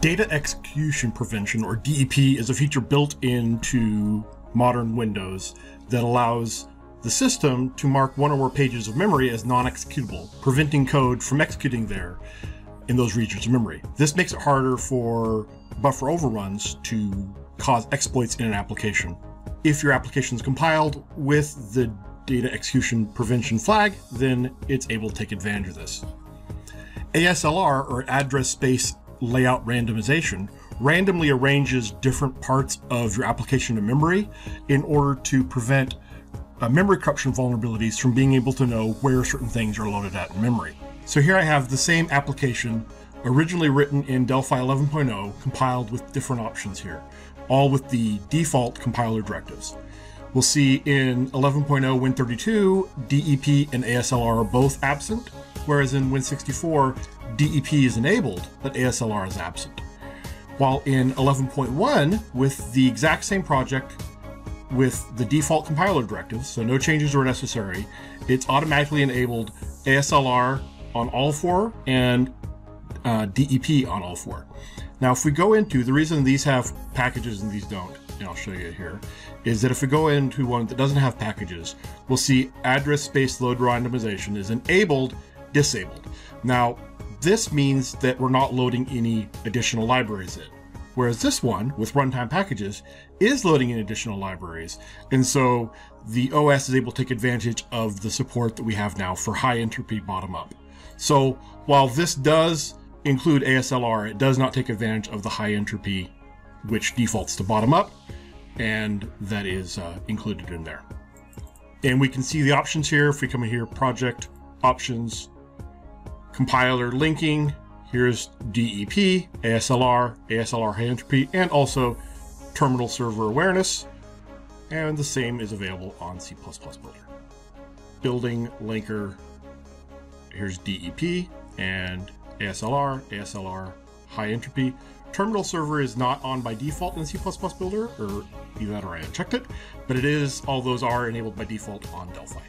Data Execution Prevention, or DEP, is a feature built into modern Windows that allows the system to mark one or more pages of memory as non-executable, preventing code from executing there in those regions of memory. This makes it harder for buffer overruns to cause exploits in an application. If your application is compiled with the Data Execution Prevention flag, then it's able to take advantage of this. ASLR, or Address Space Layout randomization, randomly arranges different parts of your application to memory in order to prevent memory corruption vulnerabilities from being able to know where certain things are loaded at in memory. So here I have the same application, originally written in Delphi 11.0, compiled with different options here, all with the default compiler directives. We'll see in 11.0 Win32, DEP and ASLR are both absent, whereas in Win64, DEP is enabled, but ASLR is absent. While in 11.1, with the exact same project, with the default compiler directives, so no changes were necessary, it's automatically enabled ASLR on all four and DEP on all four. Now, if we go into, the reason these have packages and these don't, and I'll show you here, is that if we go into one that doesn't have packages, we'll see address space load randomization is enabled, disabled. Now, this means that we're not loading any additional libraries in, whereas this one with runtime packages is loading in additional libraries. And so the OS is able to take advantage of the support that we have now for high entropy bottom up. So while this does include ASLR, it does not take advantage of the high entropy, which defaults to bottom up, and that is included in there. And we can see the options here. If we come in here, project, options, compiler linking, here's DEP, ASLR, ASLR high entropy, and also terminal server awareness. And the same is available on C++ Builder. Building linker, here's DEP and ASLR, ASLR high entropy. Terminal server is not on by default in C++ Builder, or either that or I unchecked it, but it is, all those are enabled by default on Delphi.